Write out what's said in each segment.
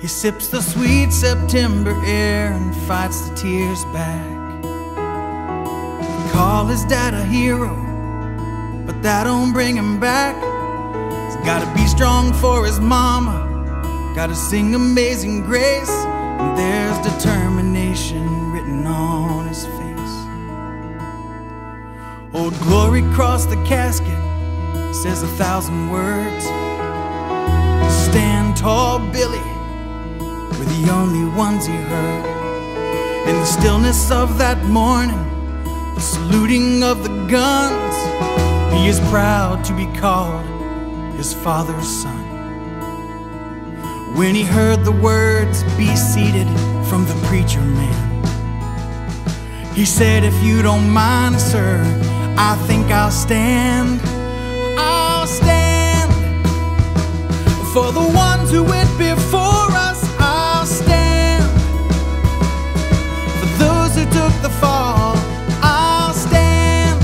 He sips the sweet September air and fights the tears back. They call his dad a hero, but that don't bring him back. He's gotta be strong for his mama, gotta sing Amazing Grace, and there's determination written on his face. Old Glory crossed the casket, says 1,000 words. Stand tall, Billy, we're the only ones he heard. In the stillness of that morning, the saluting of the guns, he is proud to be called his father's son. When he heard the words, "Be seated," from the preacher man, he said, "If you don't mind, sir, I think I'll stand. I'll stand for the ones who went before us. I'll stand for those who took the fall. I'll stand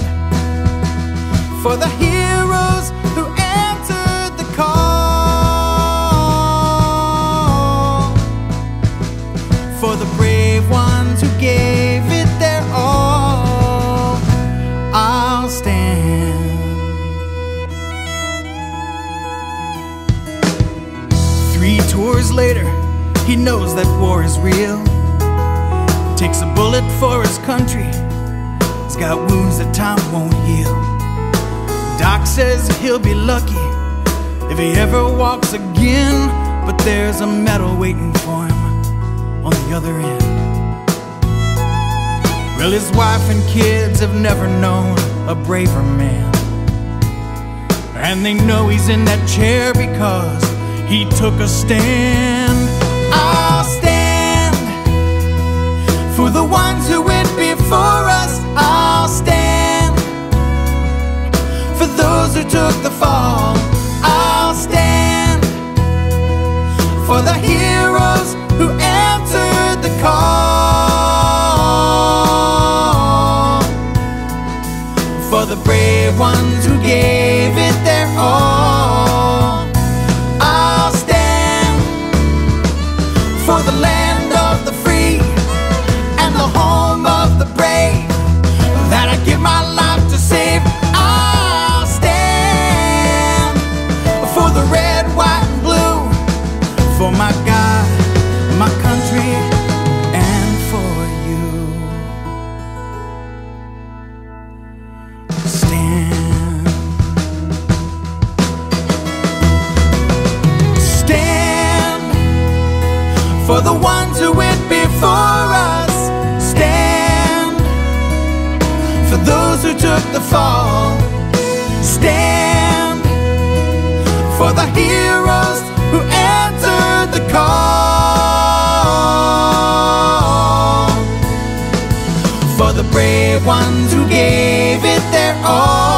for the heroes who answered the call, for the brave ones who gave it their all. I'll stand." Tours later, he knows that war is real. Takes a bullet for his country, he's got wounds that time won't heal. Doc says he'll be lucky if he ever walks again, but there's a medal waiting for him on the other end. Well, his wife and kids have never known a braver man, and they know he's in that chair because he took a stand. I'll stand for the ones who went before us. I'll stand for those who took the fall. I'll stand for the heroes who answered the call, for the brave ones who gave it their all. For the ones who went before us, stand. For those who took the fall, stand. For the heroes who answered the call, for the brave ones who gave it their all.